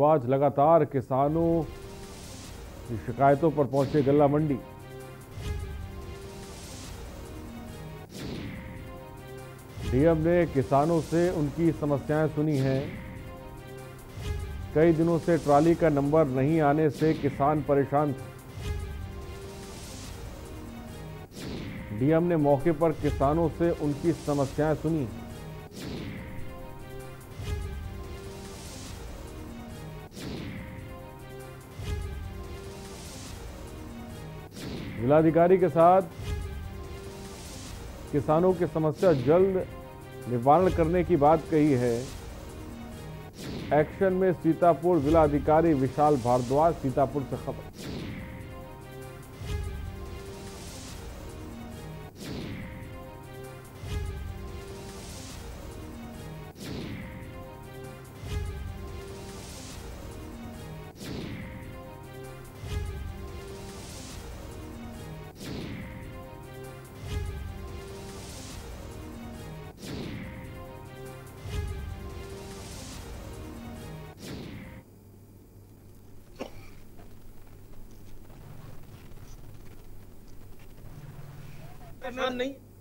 भारद्वाज लगातार किसानों की शिकायतों पर पहुंचे गल्ला मंडी। डीएम ने किसानों से उनकी समस्याएं सुनी हैं। कई दिनों से ट्राली का नंबर नहीं आने से किसान परेशान थे। डीएम ने मौके पर किसानों से उनकी समस्याएं सुनी। जिलाधिकारी के साथ किसानों की समस्या जल्द निवारण करने की बात कही है। एक्शन में सीतापुर जिलाधिकारी विशाल भारद्वाज। सीतापुर से खबर। नहीं